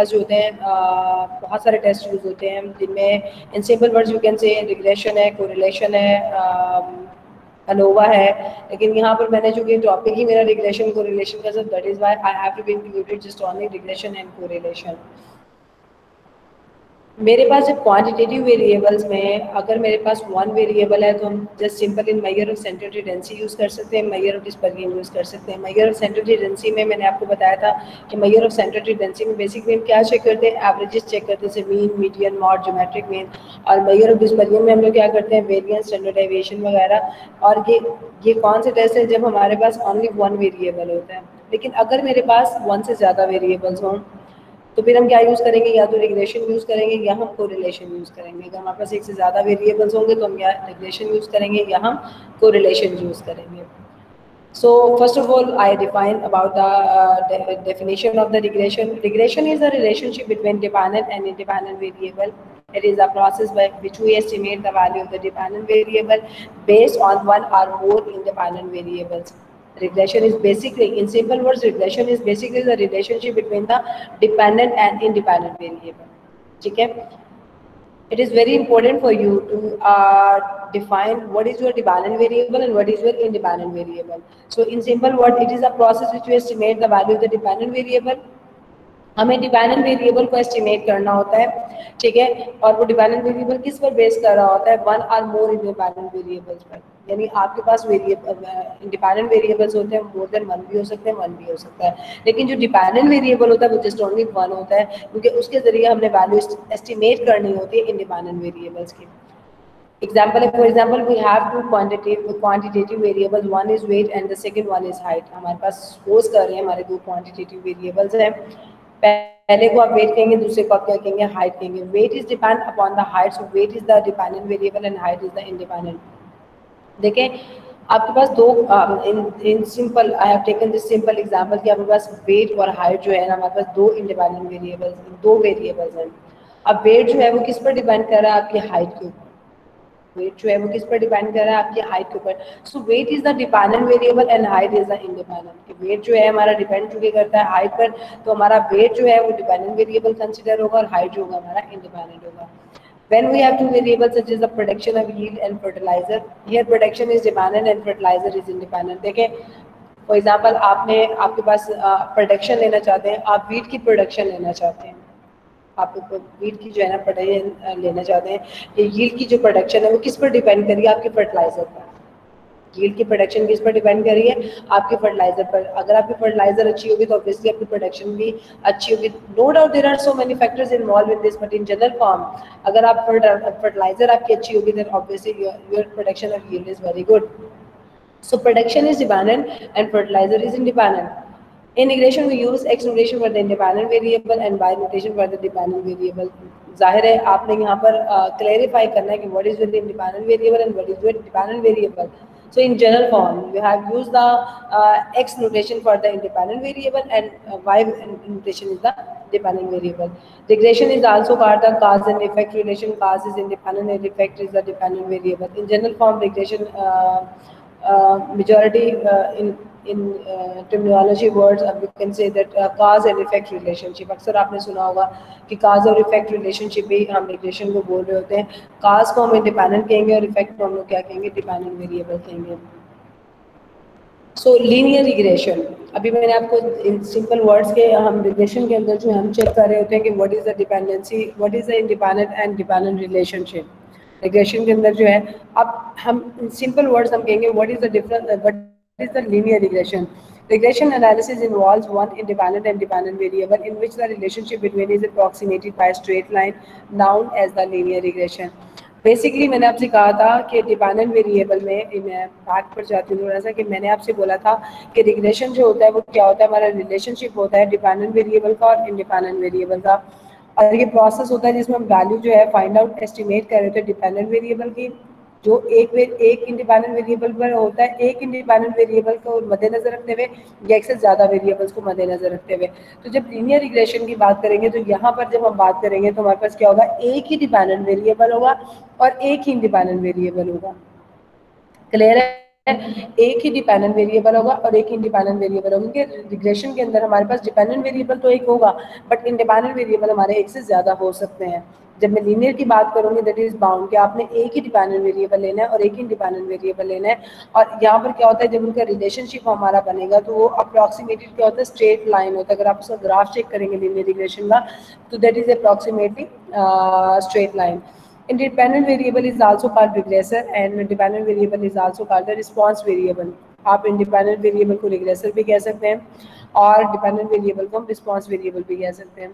जो होते हैं बहुत सारे टेस्ट यूज़ होते हैं जिनमें in simple words you can say regression है, कोरिलेशन है, ANOVA है। लेकिन यहाँ पर मैंने जो कि टॉपिक ही मेरा रिग्रेशन कोरिलेशन का सब, that is why I have to be included just only regression and correlation. मेरे पास जब क्वान्टिटेटिव वेरिएबल्स में अगर मेरे पास वन वेरिएबल है तो हम just simple in measure of central tendency use कर सकते हैं, मेजर ऑफ डिस्पर्गेन यूज़ कर सकते हैं। मेजर ऑफ सेंट्रल टेंडेंसी में मैंने आपको बताया था कि मेजर ऑफ सेंट्रल टेंडेंसी में बेसिकली हम क्या चेक करते हैं, एवरेजेस चेक करते हैं, mean, median, mode, geometric mean. और मेजर ऑफ डिस्पर्गेन में हम लोग क्या करते हैं, वेरिएंस, स्टैंडर्ड डेविएशन वगैरह। और ये कौन से टेस्ट है जब हमारे पास ओनली वन वेरिएबल होता है। लेकिन अगर मेरे पास वन से ज़्यादा वेरिएबल्स हों तो फिर हम क्या यूज़ करेंगे, या तो रिग्रेशन यूज़ करेंगे या हम कोरिलेशन यूज़ करेंगे। अगर हमारे पास एक से ज़्यादा वेरिएबल्स होंगे तो हम या रिग्रेशन यूज़ करेंगे या हम कोरिलेशन यूज़ करेंगे। So first of all I define about the definition of the regression. Regression is the relationship between dependent and independent variable. It is a process by which we estimate the value of the dependent variable based on one or more independent variables. Regression is basically, in simple words, regression is basically the relationship between the dependent and independent variable. Okay, it is very important for you to define what is your dependent variable and what is your independent variable. So, in simple words, it is a process which you estimate the value of the dependent variable. हमें dependent variable को estimate करना होता है, ठीक है। और वो dependent variable किस पर बेस कर रहा होता है, वन और मोर इंडिपेंडेंट वेरिएबल्स पर। यानी आपके पास इंडिपेंडेंट वेरिएबल्स होते हैं, मोर देन वन भी हो सकते हैं, वन भी हो सकता है। लेकिन जो डिपेंडेंट वेरिएबल होता है वो जस्ट ओनली वन होता है, क्योंकि उसके जरिए हमने वैल्यू एस्टिमेट करनी होती है इंडिपेंडेंट वेरिएबल्स की। Example, for example, we have two quantitative variables. One is weight and the second one is height. हमारे पास suppose कर रहे हैं, हमारे दो quantitative variables हैं। पहले को आप weight कहेंगे, दूसरे को आप क्या कहेंगे, height कहेंगे। Weight is depend upon the height, so weight is the dependent variable and height is the independent। देखें आपके पास दो in simple, I have taken this simple example कि आपके पास weight और height जो है ना, हमारे पास दो independent variables, दो variables हैं। अब weight जो है वो किस पर depend कर रहा है, आपकी height के ऊपर। वेट जो है वो किस पर डिपेंड कर रहा है, आपकी हाइट के ऊपर। So weight is the dependent variable and height is the independent. Weight जो है हमारा डिपेंड चुके करता है हाइट पर, तो हमारा वेट जो है वो डिपेंडेंट वेरिएबल कंसिडर होगा और हाइट जो होगा हमारा इंडिपेंडेंट होगा। When we have two variables such as the production of yield and fertilizer, here production is dependent and fertilizer is independent। देखें फॉर एग्जाम्पल आपने आपके पास प्रोडक्शन लेना चाहते हैं, आप वीट की प्रोडक्शन लेना चाहते हैं, आपको वीट की जो है ना प्रोडक्शन लेना चाहते हैं। ये यील्ड की जो प्रोडक्शन है वो किस पर डिपेंड करी है, आपके फर्टिलाइजर पर। यील्ड की प्रोडक्शन किस पर डिपेंड करी है, आपके फर्टिलाइजर पर। अगर आपकी फर्टिलाइजर अच्छी होगी तो ऑब्वियसली आपकी प्रोडक्शन भी अच्छी होगी। No doubt there are so many factors involve in this, but in general form अगर आप फर्टिलाइजर आपकी अच्छी होगी then obviously your production of yield is very good. So production is dependent and fertiliser is independent. In regression we use x notation for the independent variable and y notation for the dependent variable। जाहिर है आपने यहाँ पर clarify करना है कि what is your independent variable and what is your dependent variable। So in general form you have used the x notation for the independent variable and y notation is the dependent variable। Regression is also called the cause and effect relation। Cause is independent and effect is the dependent variable। In general form regression majority in terminology words we can say that cause and effect relationship। अक्सर आपने सुना होगा कि cause और effect relationship भी हम regression को बोल रहे होते हैं। cause को हम इंडिपेंडेंट कहेंगे और effect को हम लोग क्या कहेंगे, डिपेंडेंट वेरिएबल कहेंगे। सो लीनियर रिग्रेशन, अभी मैंने आपको इन सिंपल वर्ड्स के हम रिग्रेशन के अंदर जो हम चेक कर रहे होते हैं कि what is the dependency, what is the independent and dependent relationship. Regression के अंदर जो है अब हम इन सिंपल वर्ड्स हम कहेंगे what is the difference is the linear regression। Regression analysis involves one independent and dependent variable in which the relationship between is approximated by a straight line known as the linear regression। Basically मैंने आपसे कहा था कि dependent variable में मैं back पर जाती हूँ थोड़ा सा, कि मैंने आपसे बोला था कि regression जो होता है वो क्या होता है, हमारा relationship होता है dependent variable का और independent variable का। और ये process होता है जिसमें हम value जो है find out estimate कर रहे थे dependent variable की, जो एक इंडिपेंडेंट वेरिएबल पर होता है, एक इंडिपेंडेंट वेरिएबल को मद्देनजर रखते हुए या एक से ज़्यादा वेरिएबल्स को मद्देनजर रखते हुए। तो जब लीनियर रिग्रेशन की बात करेंगे तो यहाँ पर जब हम बात करेंगे तो हमारे पास क्या होगा, एक ही डिपेंडेंट वेरिएबल होगा और एक ही इंडिपेंडेंट वेरिएबल होगा। क्लियर है एक ही डिपेंडेंट वेरिएबल होगा और एक इंडिपेंडेंट वेरिएबल होगा, क्योंकि रिग्रेशन के अंदर हमारे पास डिपेंडेंट वेरिएबल तो एक होगा बट इंडिपेंडेंट वेरिएबल हमारे एक से ज़्यादा हो सकते हैं। जब मैं लीनियर की बात करूँगी दैट इज़ बाउंड कि आपने एक ही डिपेंडेंट वेरिएबल लेना है और एक ही इंडिपेंडेंट वेरिएबल लेना है। और यहाँ पर क्या होता है, जब उनका रिलेशनशिप हमारा बनेगा तो वो अप्रॉक्सीमेटेड क्या होता है, स्ट्रेट लाइन होता है। अगर आप उसका ग्राफ चेक करेंगे लीनियर रिग्रेशन का तो that is approximately straight line. Independent variable is also called regressor and dependent variable is also called the response variable। आप independent variable को regressor भी कह सकते हैं और dependent variable को हम response variable भी कह सकते हैं।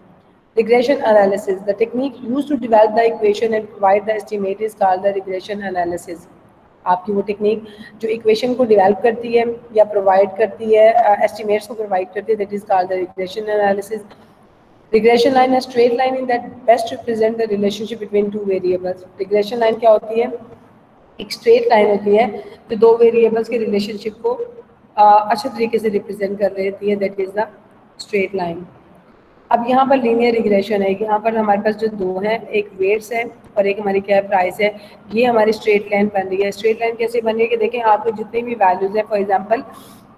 Regression analysis, the technique used to develop the equation and provide the estimate is called the regression analysis। आपकी वो टेक्निक जो इक्वेशन को डिवेल्प करती है या प्रोवाइड करती है, एस्टिमेट्स को प्रोवाइड करती है, that is called the regression analysis. Regression line है straight line in that best represent the relationship between two variables. Regression line क्या होती है, एक स्ट्रेट लाइन होती है जो दो वेरिएबल्स के रिलेशनशिप को अच्छे तरीके से रिप्रेजेंट कर रही है, that is the straight line. अब यहाँ पर लीनियर रिग्रेशन है, यहाँ पर हमारे पास जो दो हैं, एक वेट्स है और एक हमारी क्या है, प्राइस है। ये हमारी स्ट्रेट लाइन बन रही है। स्ट्रेट लाइन कैसे बन रही है कि देखें आपको जितने भी वैल्यूज़ हैं, फॉर एग्जाम्पल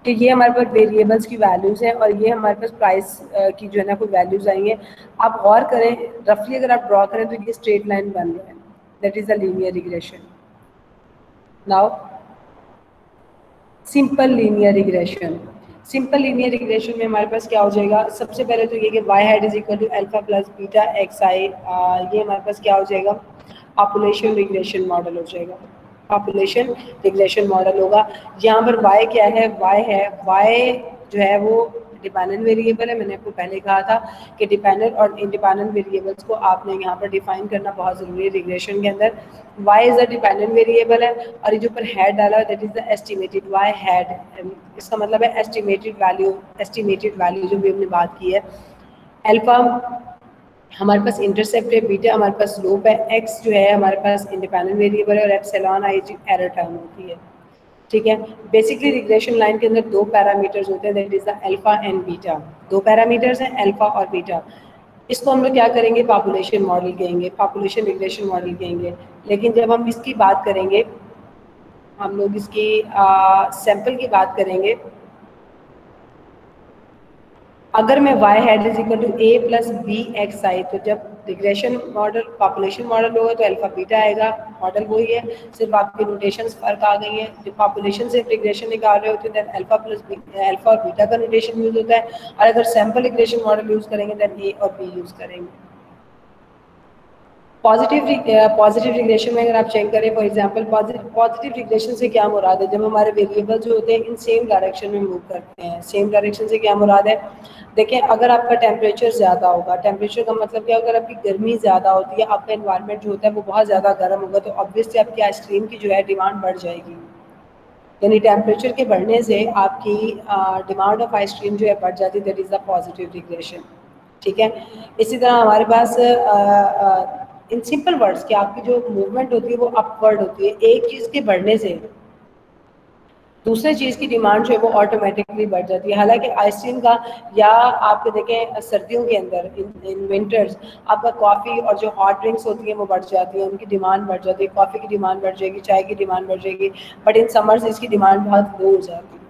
कि ये हमारे पास वेरिएबल्स की वैल्यूज़ हैं और ये हमारे पास प्राइस की जो है ना कोई वैल्यूज़ आई हैं। आप गौर करें, रफली अगर आप ड्रॉ करें तो ये स्ट्रेट लाइन बन रहा है, that is a linear regression. Now simple linear regression, simple linear regression में हमारे पास क्या हो जाएगा, सबसे पहले तो ये कि y hat is equal to alpha plus beta x i, ये हमारे पास क्या हो जाएगा, पॉपुलेशन रिग्रेशन मॉडल हो जाएगा, पॉपुलेशन रिग्रेशन मॉडल होगा। यहाँ पर y क्या है, y है, y जो है वो डिपेंडेंट वेरिएबल है। मैंने आपको पहले कहा था कि डिपेंडेंट और इंडिपेंडेंट वेरिएबल्स को आपने यहाँ पर डिफाइन करना बहुत ज़रूरी है रिग्रेशन के अंदर। y is a dependent variable है और ये जो ऊपर हैड डाला है that is the estimated, y hat इसका मतलब है एस्टिमेटेड वैल्यू। एस्टिमेटेड वैल्यू जो भी हमने बात की है, अल्फा हमारे पास इंटरसेप्ट है, बीटा हमारे पास स्लोप है, एक्स जो है हमारे पास इंडिपेंडेंट वेरिएबल है और एप्सिलॉन आई जी एरर टर्म होती है। ठीक है, बेसिकली रिग्रेशन लाइन के अंदर दो पैरामीटर्स होते हैं, that is the alpha and beta. दो पैरामीटर्स हैं, अल्फा और बीटा। इसको हम लोग क्या करेंगे, पॉपुलेशन मॉडल कहेंगे, पॉपुलेशन रिग्रेशन मॉडल कहेंगे। लेकिन जब हम इसकी बात करेंगे, हम लोग इसकी सैम्पल की बात करेंगे, अगर मैं y hat is equal to A plus B x i, तो जब रिग्रेशन मॉडल पॉपुलेशन मॉडल होगा तो अल्फा बीटा आएगा, मॉडल वही है, सिर्फ आपकी नोटेशंस फर्क आ गई है। जब पॉपुलेशन से रिग्रेशन निकाल रहे होते हैं तो अल्फा प्लस अल्फा और बीटा का नोटेशन यूज़ होता है, और अगर सैम्पल रिग्रेशन मॉडल यूज़ करेंगे दैन ए और बी यूज़ करेंगे। पॉजिटिव रिग्रेशन में अगर आप चेक करें, फॉर एग्जांपल पॉजिटिव रिग्रेशन से क्या मुराद है, जब हमारे वेरिएबल जो होते हैं इन सेम डायरेक्शन में मूव करते हैं। सेम डायरेक्शन से क्या मुराद है, देखें अगर आपका टेम्परेचर ज़्यादा होगा, टेम्परेचर का मतलब क्या होगा, अगर आपकी गर्मी ज़्यादा होती है, आपका एनवायरनमेंट जो होता है वो बहुत ज़्यादा गर्म होगा, तो ऑब्वियसली आपकी आइसक्रीम की जो है डिमांड बढ़ जाएगी। यानी टेम्परेचर के बढ़ने से आपकी डिमांड ऑफ आइसक्रीम जो है बढ़ जाती है, that is the positive regression. ठीक है, इसी तरह हमारे पास इन सिंपल वर्ड्स कि आपकी जो मूवमेंट होती है वो अपवर्ड होती है, एक चीज़ के बढ़ने से दूसरे चीज़ की डिमांड जो है वो ऑटोमेटिकली बढ़ जाती है। हालांकि आइसक्रीम का या आपके देखें सर्दियों के अंदर इन विंटर्स आपका कॉफ़ी और जो हॉट ड्रिंक्स होती हैं वो बढ़ जाती है, उनकी डिमांड बढ़ जाती है, कॉफ़ी की डिमांड बढ़ जाएगी, चाय की डिमांड बढ़ जाएगी, बट इन समर्स इसकी डिमांड बहुत लो हो जाती है।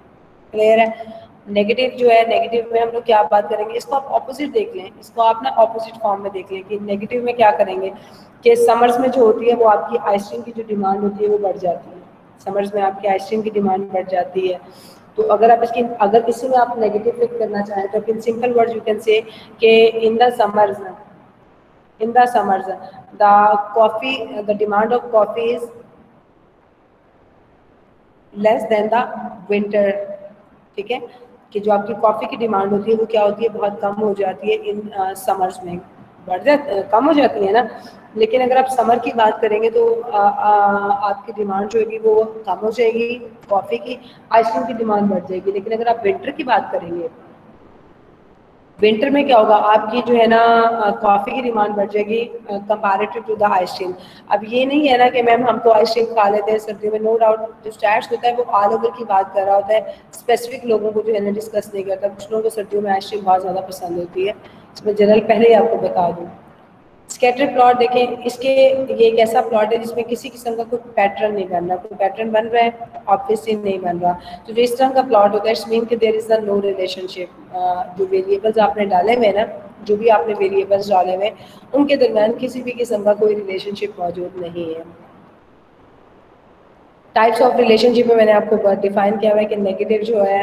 क्लियर है। नेगेटिव जो है, नेगेटिव में हम लोग क्या बात करेंगे, इसको आप ऑपोजिट देख लें, इसको आप ना ऑपोजिट फॉर्म में देख लें कि नेगेटिव में क्या करेंगे कि समर्स में जो होती है वो आपकी आइसक्रीम की जो डिमांड होती है वो बढ़ जाती है, समर्स में आपकी आइसक्रीम की डिमांड बढ़ जाती है। तो अगर आप इसकी अगर इसी में आप नेगेटिव पिक करना चाहें तो in simple words you can say कि in the summers the coffee the demand of coffee is less than the winter. ठीक है, कि जो आपकी कॉफ़ी की डिमांड होती है वो क्या होती है, बहुत कम हो जाती है इन समर्स में, बढ़ जाती कम हो जाती है ना। लेकिन अगर आप समर की बात करेंगे तो आपकी डिमांड जो होगी वो कम हो जाएगी कॉफ़ी की, आइसक्रीम की डिमांड बढ़ जाएगी। लेकिन अगर आप विंटर की बात करेंगे, विंटर में क्या होगा, आपकी जो है ना कॉफ़ी की डिमांड बढ़ जाएगी कंपैरेटिव टू द आइसक्रीम। अब ये नहीं है ना कि मैम हम तो आइसक्रीम खा लेते हैं सर्दी में, नो डाउट जो स्टैट्स होता है वो ऑल ओवर की बात कर रहा होता है, स्पेसिफिक लोगों को जो है ना डिस्कस नहीं करता। कुछ लोगों को सर्दियों में आइसक्रीम बहुत ज़्यादा पसंद होती है, इसमें जनरल पहले ही आपको बता दूँ। स्कैटर प्लॉट देखें, इसके ये एक ऐसा प्लॉट है जिसमें किसी किस्म का कोई पैटर्न नहीं बन रहा, कोई पैटर्न बन रहा है ऑब्वियसली नहीं बन रहा। तो जो इस तरह का प्लॉट होता है इट्स मीन कि there is a no relationship. जो वेरिएबल्स आपने डाले हुए ना, जो भी आपने वेरिएबल्स डाले हुए उनके दरमियान किसी भी किस्म का कोई रिलेशनशिप मौजूद नहीं है। टाइप्स ऑफ रिलेशनशिप में मैंने आपको डिफाइन किया हुआ है कि नेगेटिव जो है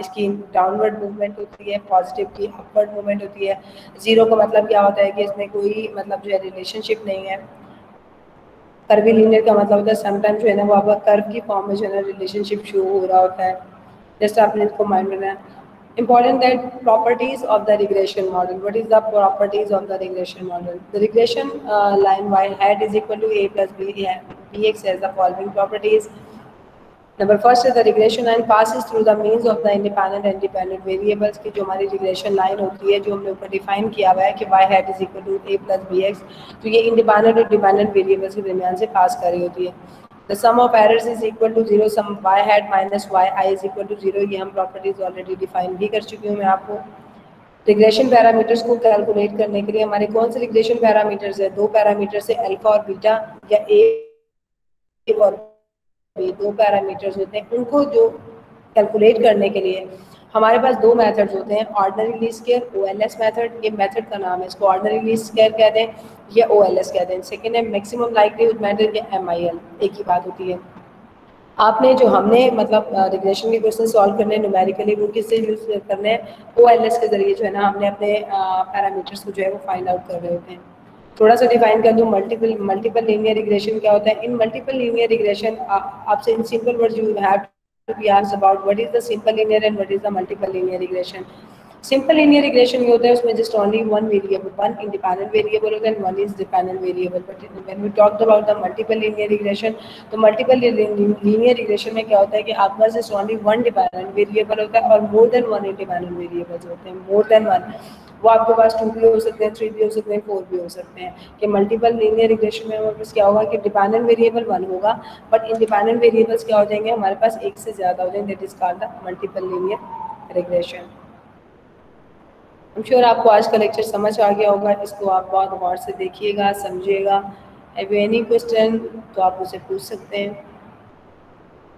इसकी डाउनवर्ड मूवमेंट होती है, पॉजिटिव की अपवर्ड मूवमेंट होती है। जीरो का मतलब क्या होता है कि इसमें कोई मतलब जो है रिलेशनशिप नहीं है। कर्वी लीनियर का मतलब होता है समटाइम जो है ना वो आपका कर्व की फॉर्म में जो है ना रिलेशनशिप शो हो रहा होता है। जस्ट आपने इसको माइंड में रखना है। Important that properties of the regression model. What is the properties of the regression model? The regression line y hat is equal to a plus b bx has the following properties. Number first is the regression line passes through the means of the independent and dependent variables. की जो हमारी regression line होती है जो हमने ऊपर define किया हुआ है कि y hat is equal to a plus bx, तो ये independent और dependent variables के दरमियान से pass कर रही होती है। The sum of errors is equal to zero. Sum y hat minus y I is equal to zero. ये हम प्रॉपर्टीज ऑलरेडी डिफाइन भी कर चुकी हूँ मैं आपको। रिग्रेशन पैरामीटर्स को कैलकुलेट करने के लिए हमारे कौन से रिग्रेशन पैरामीटर्स है? दो पैरामीटर्स है, अल्फा और बीटा, या ए और बी, दो पैरामीटर्स होते हैं। उनको जो कैलकुलेट करने के लिए हमारे पास दो मेथड्स होते हैं, ordinary least square OLS method. ये मेथड का नाम है, इसको ऑर्डिनरी लीस्ट स्क्वायर कहते हैं या ओएलएस कहते हैं। सेकंड है मैक्सिमम लाइक्लीहुड मेथड या एमआईएल, एक ही बात होती है। आपने जो हमने मतलब रिग्रेशन के क्वेश्चन सॉल्व करने न्यूमेरिकली वो किससे यूज करने हैं? ओएलएस के जरिए जो है ना हमने अपने पैरामीटर्स को जो है वो फाइंड आउट कर रहे होते हैं। थोड़ा सा डिफाइन कर दूं, मल्टीपल लीनियर रिग्रेशन क्या होता है? इन मल्टीपल लीनियर रिग्रेशन आपसे in simple words you have to be asked about what is the simple linear and what is the multiple linear regression. Simple linear regression ये होता है उसमें just only one variable, one independent variable होता है and one is dependent variable. But when we talked about the multiple linear regression, तो multiple linear regression में क्या होता है कि आपका just only one dependent variable होता है और more than one independent variables होते हैं, more than one. वो आपके पास 2 भी हो सकते हैं, 3 भी हो सकते हैं, 4 भी हो सकते हैं। कि मल्टीपल लीनियर रिग्रेशन में हमारे पास क्या होगा कि डिपेंडेंट वेरिएबल 1 होगा बट इंडिपेंडेंट वेरिएबल्स क्या हो जाएंगे हमारे पास एक से ज़्यादा हो जाएंगे। That is called the multiple linear regression. I am sure आपको आज का लेक्चर समझ आ गया होगा। इसको आप बहुत गौर से देखिएगा, समझिएगा। हैव यू एनी क्वेश्चन तो आप मुझसे पूछ सकते हैं।